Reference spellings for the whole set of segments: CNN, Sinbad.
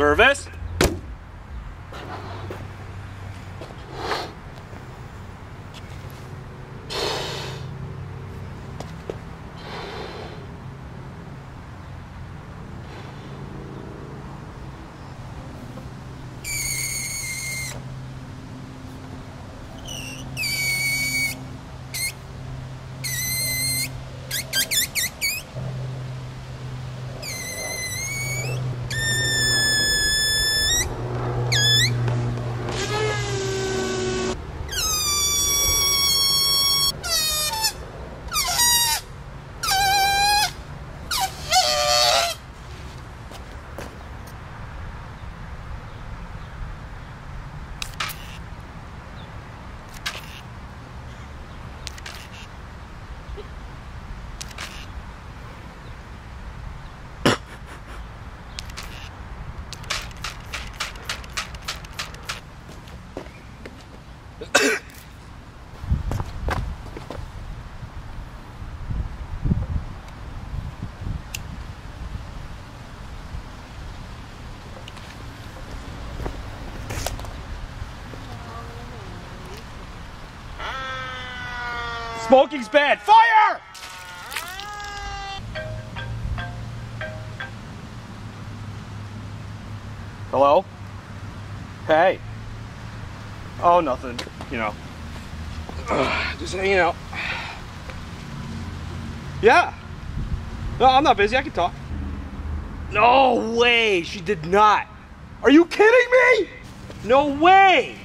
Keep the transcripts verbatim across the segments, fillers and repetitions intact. Service. Smoking's bad. Fire! Hello? Hey. Oh, nothing. You know. Ugh, just hanging out. Yeah. No, I'm not busy. I can talk. No way. She did not. Are you kidding me? No way.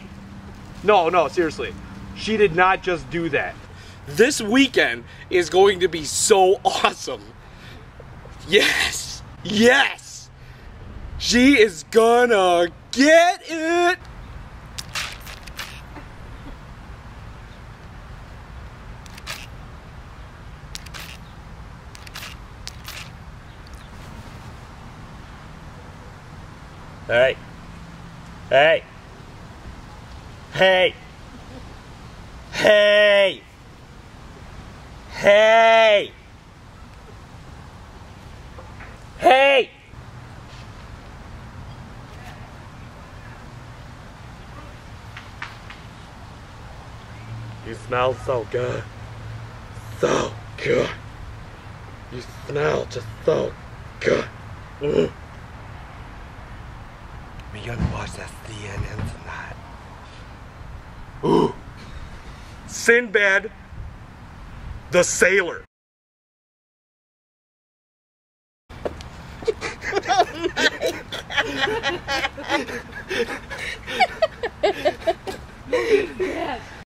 No, no, seriously. She did not just do that. This weekend is going to be so awesome. Yes. Yes. She is gonna get it. Hey. Hey. Hey. Hey. Hey! Hey! You smell so good. So good. You smell just so good. Mm. We're gonna watch that C N N tonight. Ooh! Sinbad the Sailor. Oh my God.